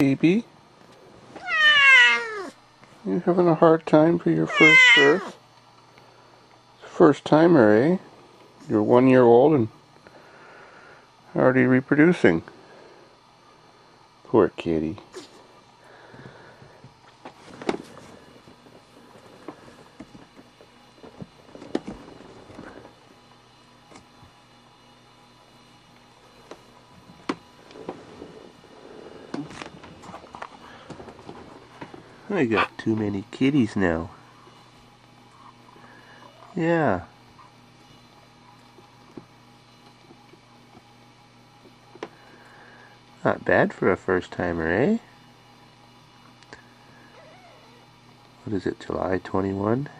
Baby, you're having a hard time for your first birth. First timer, eh? You're 1 year old and already reproducing. Poor kitty. I got too many kitties now. Yeah. Not bad for a first timer, eh? What is it, July 21?